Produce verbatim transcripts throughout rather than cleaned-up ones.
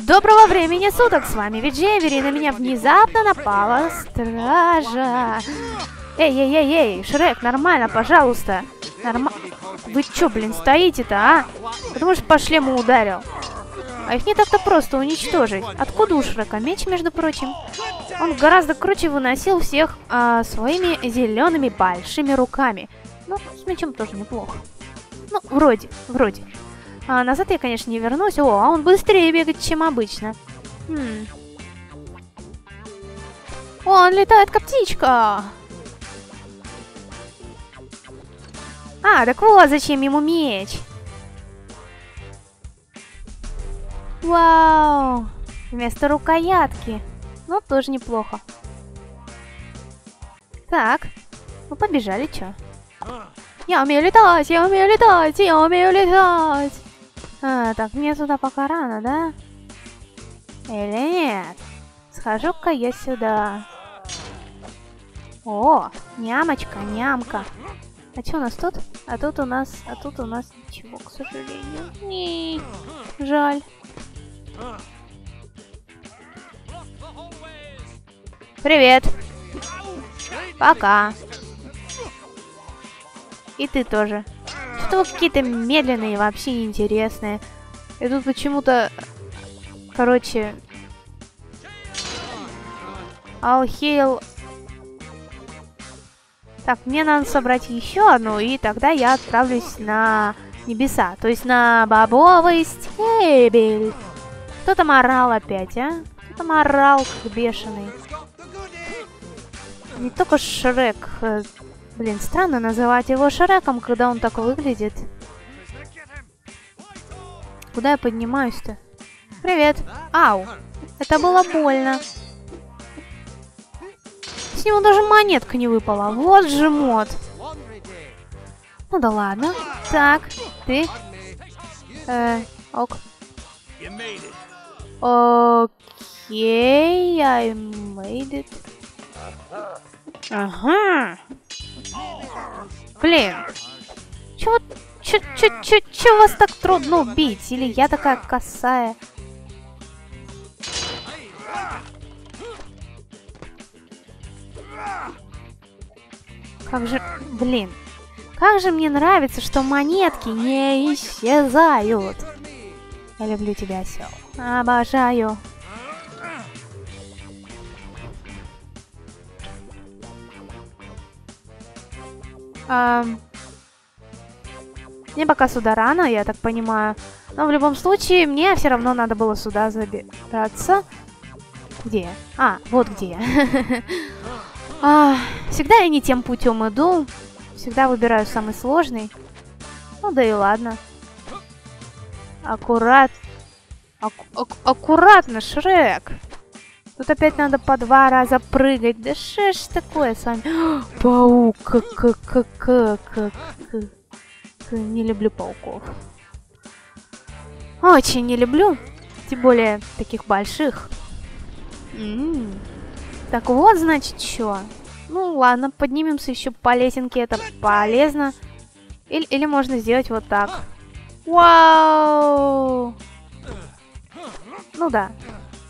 Доброго времени суток, с вами ВиДжейвери, на меня внезапно напала стража. Эй, эй, эй, эй, Шрек, нормально, пожалуйста. Норма... Вы чё, блин, стоите-то, а? Потому что по шлему ударил. А их не так-то просто уничтожить. Откуда у Шрека меч, между прочим? Он гораздо круче выносил всех а, своими зелеными большими руками. Ну, с мечом тоже неплохо. Ну, вроде, вроде. А назад я, конечно, не вернусь. О, а он быстрее бегает, чем обычно. Хм. О, он летает, как птичка. А, так вот, зачем ему меч? Вау! Вместо рукоятки. Ну, тоже неплохо. Так, мы побежали, чё? Я умею летать, я умею летать, я умею летать. А, так, мне сюда пока рано, да? Или нет? Схожу-ка я сюда. О, нямочка, нямка. А что у нас тут? А тут у нас, а тут у нас ничего, к сожалению. Не, жаль. Привет. Пока. И ты тоже. Что какие-то медленные, вообще неинтересные. И тут почему-то, короче, Алхейл. Так, мне надо собрать еще одну, и тогда я отправлюсь на небеса. То есть на бобовый стебель. Кто там орал опять, а? Кто там орал, как бешеный? Не только Шрек. Блин, странно называть его Шреком, когда он так выглядит. Куда я поднимаюсь-то? Привет. Ау. Это было больно. С него даже монетка не выпала. Вот же мод. Ну да ладно. Так, ты. Э, ок. Окей, I made it. Ага. Блин. Чего, чё, чё, чё, чё вас так трудно убить? Или я такая косая? Как же, блин, как же мне нравится, что монетки не исчезают. Я люблю тебя, осел. Обожаю. А, мне пока сюда рано, я так понимаю. Но в любом случае, мне все равно надо было сюда забираться. Где? А, вот где я. А, всегда я не тем путем иду. Всегда выбираю самый сложный. Ну да и ладно. Аккурат... Аку... Аку... Аккуратно, Шрек. Тут опять надо по два раза прыгать. Да что ж такое с вами? Паук. Не люблю пауков. Очень не люблю. Тем более таких больших. Так вот, значит, что? Ну ладно, поднимемся еще по лесенке, это полезно. Или, или можно сделать вот так. Вау! Ну да,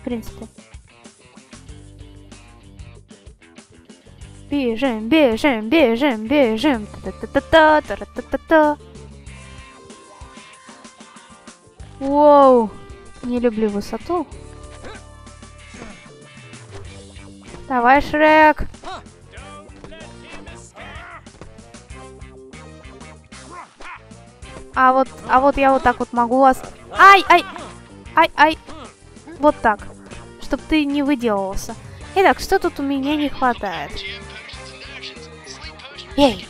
в принципе. Бежим, бежим, бежим, бежим. Та-та-та-та-та-та-та-та-та. Вау! Не люблю высоту. Давай, Шрек. А вот, а вот я вот так вот могу вас... Ай, ай, ай, ай. Вот так, чтоб ты не выделывался. Итак, что тут у меня не хватает? Ей.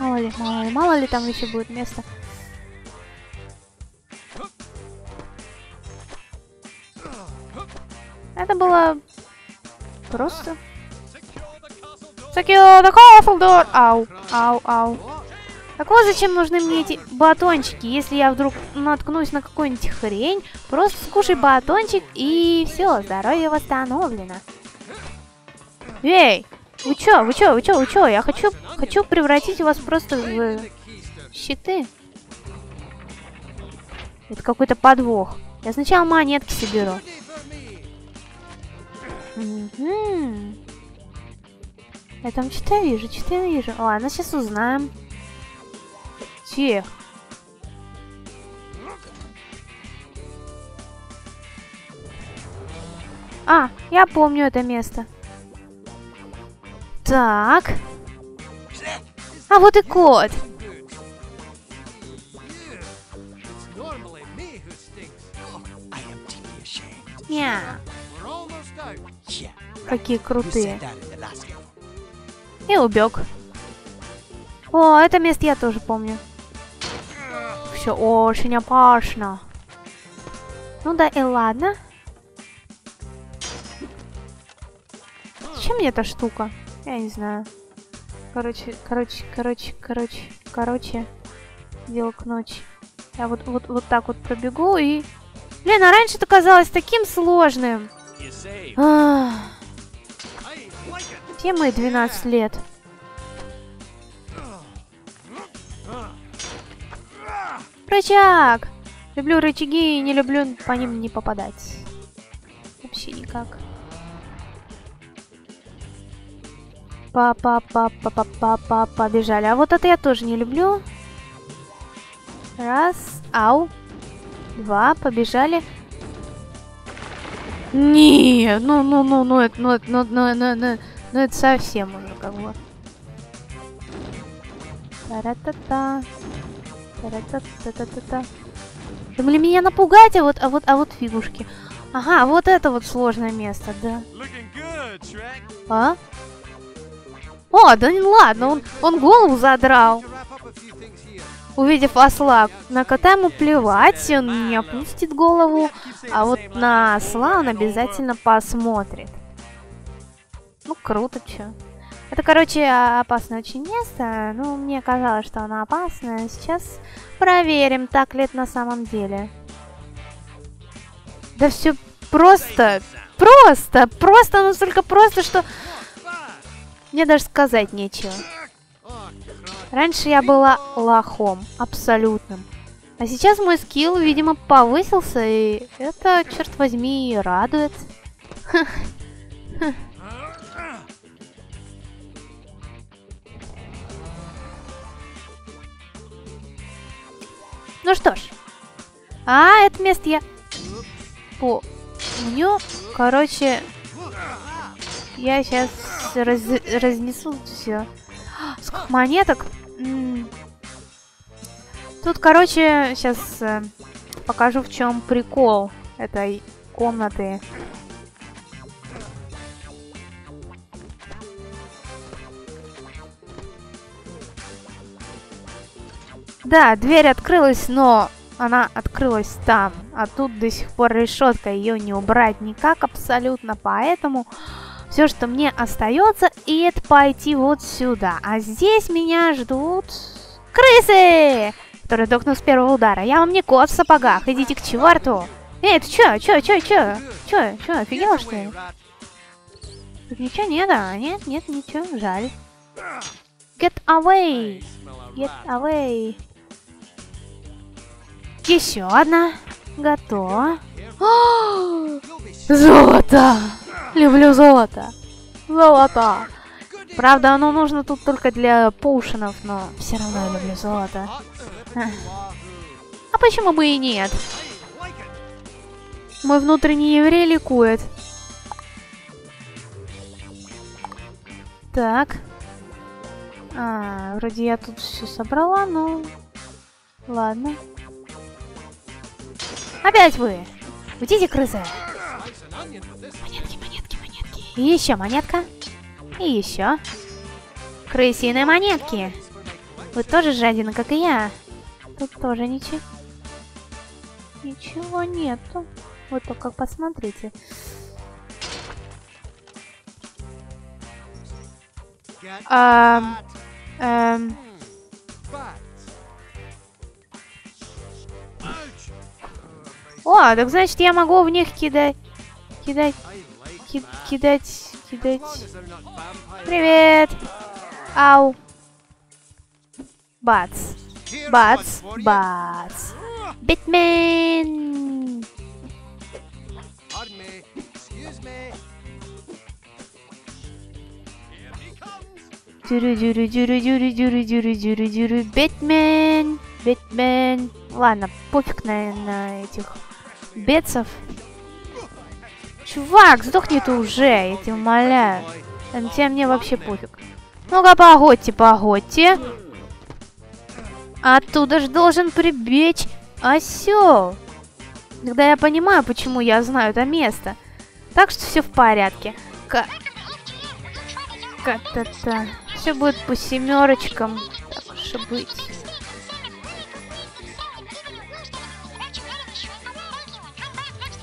Мало ли, мало ли, мало ли там еще будет место. Это было просто. Secure the castle door. Ау, ау, ау. Так вот зачем нужны мне эти батончики? Если я вдруг наткнусь на какую-нибудь хрень, просто скушай батончик и все, здоровье восстановлено. Эй, вы чё, вы чё, вы чё, вы чё? Я хочу, хочу превратить вас просто в щиты. Это какой-то подвох. Я сначала монетки соберу. Угу. Я там что-то вижу, что-то вижу. Ладно, сейчас узнаем. Тихо. А, я помню это место. Так. А вот и кот. Yeah. Какие крутые. И убег. О, это место я тоже помню. Все очень опасно. Ну да и ладно. Зачем мне эта штука? Я не знаю. Короче, короче, короче, короче, короче. Дело к ночи. Я вот, вот, вот так вот пробегу и... Блин, а раньше это казалось таким сложным. А-а-а. Где мои двенадцать лет? Рычаг! Люблю рычаги и не люблю по ним не попадать. Вообще никак. Па-па-па-па-па-па-па, побежали. А вот это я тоже не люблю. Раз, ау. Два, побежали. Не, ну, ну, ну, ну, это, ну, ну, ну, ну, ну, ну, это совсем уже как бы. Та-ра-та-та. Та-ра-та-та-та-та-та. Думали меня напугать, а вот, а вот, а вот фигушки. Ага, вот это вот сложное место, да. А? О, да не ладно, он, он голову задрал. Увидев осла, на кота ему плевать, он не опустит голову, а вот на осла он обязательно посмотрит. Ну, круто, чё. Это, короче, опасное очень место, ну, мне казалось, что оно опасное. Сейчас проверим, так ли это на самом деле. Да все просто, просто, просто, настолько просто, что... Мне даже сказать нечего. Раньше я была лохом, абсолютным. А сейчас мой скилл, видимо, повысился, и это, черт возьми, радует. Ну что ж. А, это место я помню. Короче, я сейчас раз разнесу все. Сколько монеток? Тут, короче, сейчас э, покажу, в чем прикол этой комнаты. Да, дверь открылась, но она открылась там, а тут до сих пор решетка, ее не убрать никак абсолютно, поэтому... Все, что мне остается, и это пойти вот сюда. А здесь меня ждут крысы, которые дохнут с первого удара. Я вам не кот в сапогах, идите к черту. Эй, ты чё, чё, чё, чё? Чё, чё, офигел, что ли? Тут ничего нет, а? Нет, нет, ничего, жаль. Get away! Get away! Еще одна. Готово. Золото! Люблю золото. Золото. Правда, оно нужно тут только для поушенов, но все равно я люблю золото. А почему бы и нет? Мой внутренний еврей ликует. Так. А, вроде я тут все собрала, но... Ладно. Опять вы! Уйдите, крысы! Монетки, монетки, монетки. И еще монетка. И еще. Крысиные монетки. Вы тоже жадина, как и я. Тут тоже ничего. Ничего нету. Вот только посмотрите. Эм... Эм... О, так значит я могу в них кидать. Кидать. Ки кидать. Кидать. Привет! Ау! Бац! Бац! Бац! Бэтмен! Дюрю-дюрю-дюрю-дюрю-дюрю-дюрю-дюрю-дюрю-дюрю. Бэтмен! Бэтмен! Ладно, пофиг на, на этих бетсов. Чувак, сдохни ты уже, я тебя умоляю. На тебя мне вообще пофиг. Ну-ка, погодьте, погодьте. Оттуда же должен прибечь осел. Тогда я понимаю, почему я знаю это место. Так что все в порядке. Как это? Все будет по семерочкам. Так уж и быть.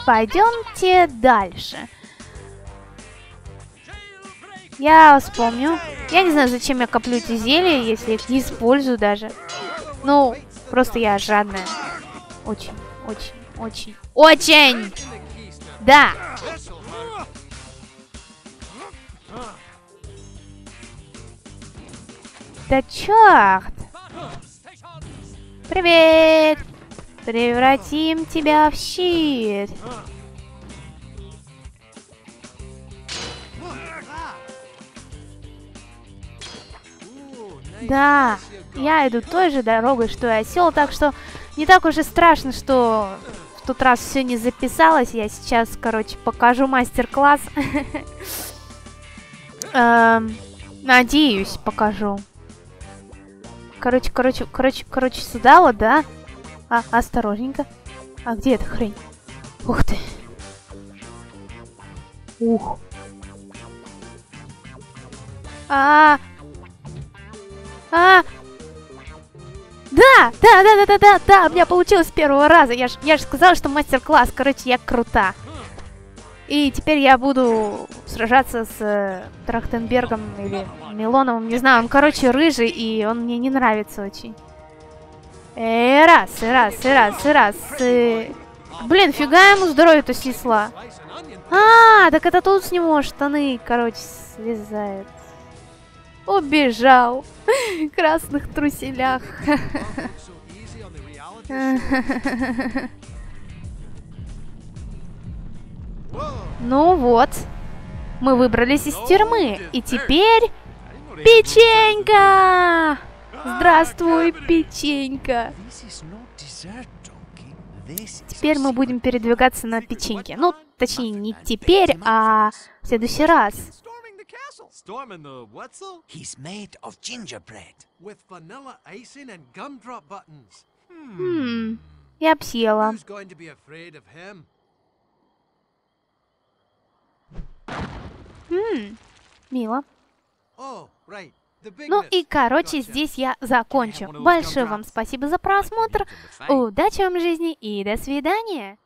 Пойдемте дальше. Я вас помню. Я не знаю, зачем я коплю эти зелья, если их не использую даже. Ну, просто я жадная. Очень, очень, очень, очень! Да! Да черт! Привет! Превратим тебя в щит! Да, я иду той же дорогой, что и осел, так что не так уж и страшно, что в тот раз все не записалось. Я сейчас, короче, покажу мастер-класс. Надеюсь, покажу. Короче, короче, короче, короче, сюда вот, да? А, осторожненько. А где эта хрень? Ух ты. Ух. А-а-а. А, да, да, да, да, да, да, да, у меня получилось с первого раза. Я же я же сказала, что мастер-класс, короче, я крута. И теперь я буду сражаться с э, Драхтенбергом или Милоновым, не знаю, он, короче, рыжий, и он мне не нравится очень. Э, раз, и раз, и раз, и раз, и... Блин, фига ему здоровье-то снесла. А, так это тут с него штаны, короче, слезают. Убежал в красных труселях. Ну вот, мы выбрались из тюрьмы, и теперь печенька! Здравствуй, печенька! Теперь мы будем передвигаться на печеньке. Ну, точнее, не теперь, а в следующий раз. Storm in the Wetzel? He's made of gingerbread. With vanilla icing and gumdrop buttons. Hmm. Я обсела. Who's going to be afraid of him? Hmm. Мило. Oh, right. Ну и, короче, здесь я закончу. Большое вам спасибо за просмотр. Удачи вам в жизни и до свидания.